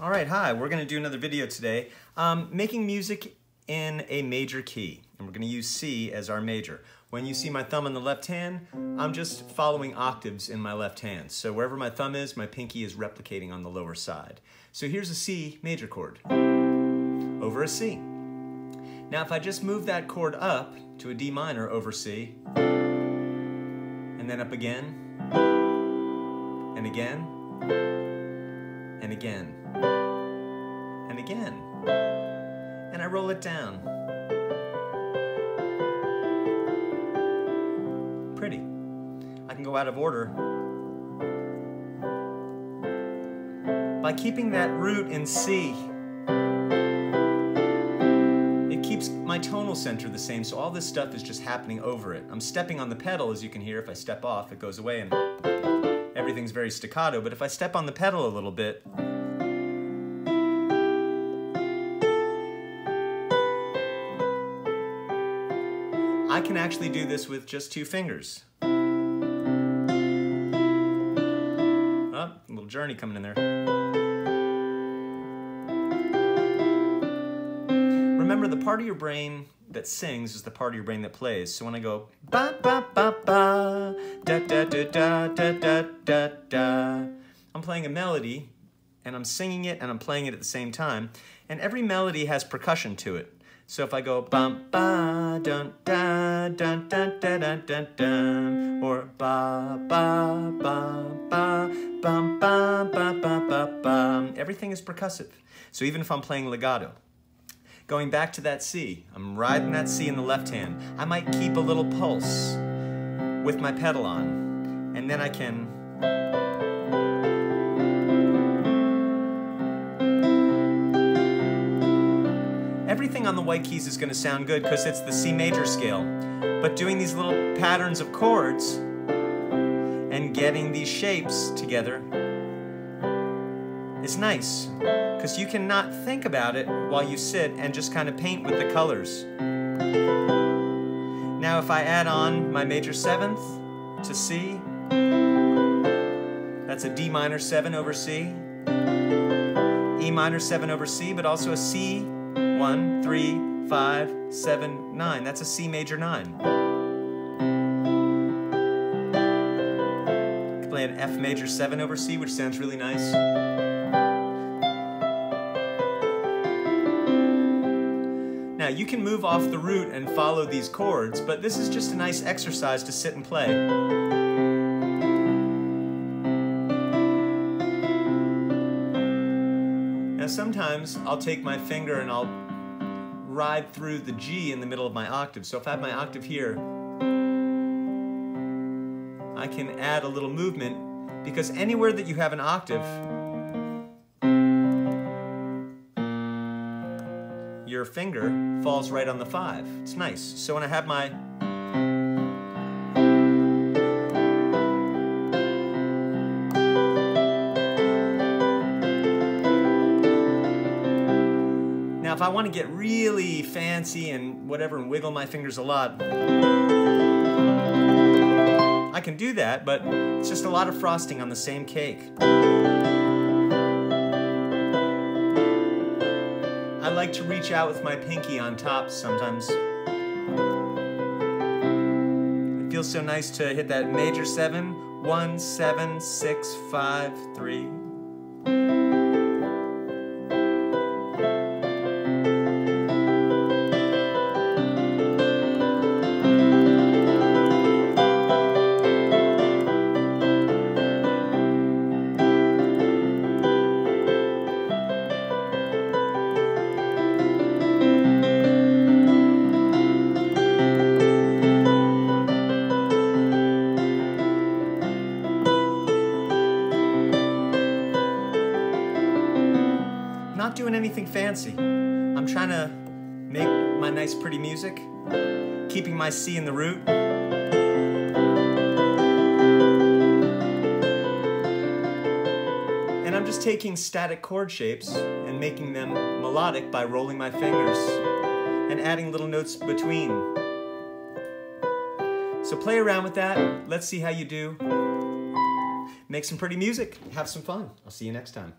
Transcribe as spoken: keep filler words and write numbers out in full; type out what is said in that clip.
All right, hi, we're gonna do another video today, um, making music in a major key, and we're gonna use C as our major. When you see my thumb in the left hand, I'm just following octaves in my left hand. So wherever my thumb is, my pinky is replicating on the lower side. So here's a C major chord, over a C. Now if I just move that chord up to a D minor over C, and then up again, and again, and again, and again, and I roll it down. Pretty. I can go out of order. By keeping that root in C, it keeps my tonal center the same, so all this stuff is just happening over it. I'm stepping on the pedal, as you can hear. If I step off, it goes away and everything's very staccato, but if I step on the pedal a little bit, I can actually do this with just two fingers. Oh, a little journey coming in there. Remember, the part of your brain that sings is the part of your brain that plays. So when I go ba ba ba ba da da da da da da da da, I'm playing a melody, and I'm singing it and I'm playing it at the same time. And every melody has percussion to it. So if I go bum ba dun da dun da da da da da, or ba ba ba ba bum ba ba ba ba ba, everything is percussive. So even if I'm playing legato, going back to that C, I'm riding that C in the left hand. I might keep a little pulse with my pedal on, and then I can. Everything on the white keys is going to sound good because it's the C major scale, but doing these little patterns of chords and getting these shapes together is nice because you cannot think about it while you sit and just kind of paint with the colors. Now if I add on my major seventh to C, that's a D minor seven over C, E minor seven over C, but also a C One, three, five, seven, nine. That's a C major nine. You can play an F major seven over C, which sounds really nice. Now you can move off the root and follow these chords, but this is just a nice exercise to sit and play. Sometimes I'll take my finger and I'll ride through the G in the middle of my octave. So if I have my octave here, I can add a little movement, because anywhere that you have an octave, your finger falls right on the five. It's nice. So when I have my Now, if I want to get really fancy and whatever and wiggle my fingers a lot, I can do that, but it's just a lot of frosting on the same cake. I like to reach out with my pinky on top sometimes. It feels so nice to hit that major seven, one, seven, six, five, three. Not doing anything fancy. I'm trying to make my nice pretty music, keeping my C in the root. And I'm just taking static chord shapes and making them melodic by rolling my fingers and adding little notes between. So play around with that. Let's see how you do. Make some pretty music. Have some fun. I'll see you next time.